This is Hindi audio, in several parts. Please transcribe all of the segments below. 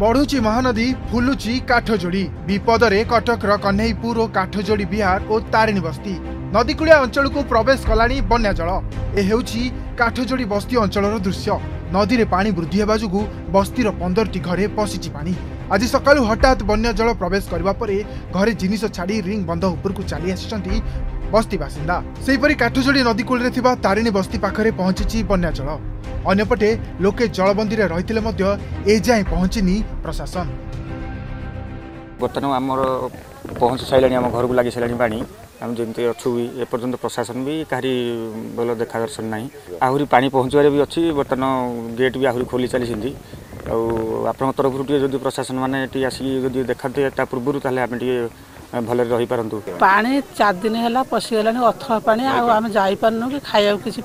बढ़ुची महानदी फुलुची काठजोड़ी विपदरे कटकर कन्हैपुर और काठजोड़ी विहार और तारिणी बस्ती नदीकूलिया अंचल को प्रवेश कलानी बन्या जल। ए हेउची काठजोड़ी बस्ती अंचलर दृश्य। नदी में पानी वृद्धि होगा जो बस्तीर 15टी घरे पशिची पानी। आज सकालू हठात बन्या जल प्रवेश करने पर घरे जिनिष छाड़ी रिंग बंध उपरकू चली आसी बस्ती बासिंदा। सेहीपरि काठजोड़ी नदी कूल तारिणी बस्ती पाखे पहुंची बन्या जल। अन्यपटे लोके जलबंदी में रही ए जाए पहुंचनी प्रशासन। बर्तमान आम पहुंच सारे आम घर को लगी सारे पानी आम जमी अच्छू भी एपर्तंत प्रशासन भी कहीं भल देखा दर्शन ना। आहरी पानी पहुँचवे भी अच्छी बर्तमान गेट भी आहरी खोली चली। आपन तरफ जदि प्रशासन मैंने आसिक देखा ता पूर्व आम टे भले रही पारतु। पानी 4 दिन है पशिगलानी अथवा पानी आम जापारन कि खाया किसी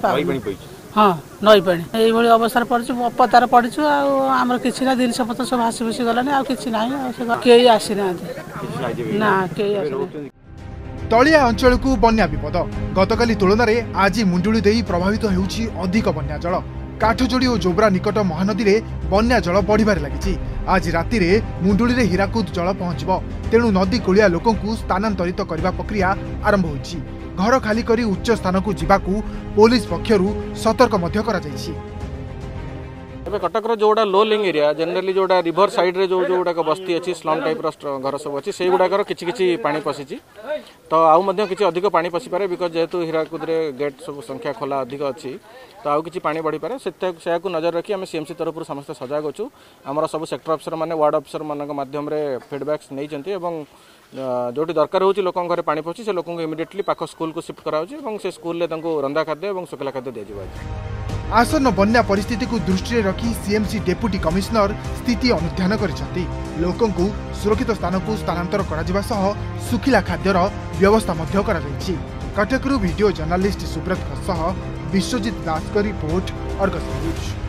हाँ नई पा ये अवस्था पड़ी अपतार पड़चु आमर कि जिनस पत्र सब भासी भूसी गलानी आई आसी ना कई तलिया अंचल को बन्या विपद। गतकाली तुलन में आज मुंडुली दे प्रभावित होउछि अधिक बन्या जल। काठजोड़ी और जोब्रा निकट महानदी में बन्या जल बढ़िबार लागिछि। आज राति रे मुंडुली रे हीराकुद जल पहुंचबो। तेणु नदी कूलिया लोकों को स्थानांतरित करने प्रक्रिया आरंभ होइछि। घर खाली करी उच्च स्थान को जिबाकू पुलिस पक्षरु सतर्क मध्य करा जाइछि। कटक जोड़ा लो लिंग एरिया जनरली जोड़ा रिभर साइड रे जो गुड़ाक बस्ती अच्छी स्लम टाइप घर सब अच्छी से गुड़ाकर कि पा पशिची तो आउ कि अधिक पा पशिपे बिकज जेहेतु हीराकुद गेट सब संख्या खोला अधिक अच्छी तो आउ कि पा बढ़ीपे से नजर रखी आम सीएमसी तरफ समस्त सजग अच्छु। आमर सब सेक्टर अफिसर मैंने वार्ड अफिसर माध्यम फिडबैक्स नहीं जो दरकार होती लोक घर पा पशी से लोक इमिडिएटली पाख स्कूल को शिफ्ट कराऊँगी। स्कूल रंधा खाद्य और शुक्ला खाद्य दी जाए। आसन बन्या परिस्थिति को दृष्टि में रखी सीएमसी डेप्यूटी कमिश्नर स्थिति अनुध्यान करिसेंती। लोकं को सुरक्षित स्थान को स्थानांतर करा सुखिला खाद्यर व्यवस्था मध्य करा जाइछि। कटकरू वीडियो जर्नलिस्ट सुब्रत विश्वजीत दास का रिपोर्ट अर्गस न्यूज।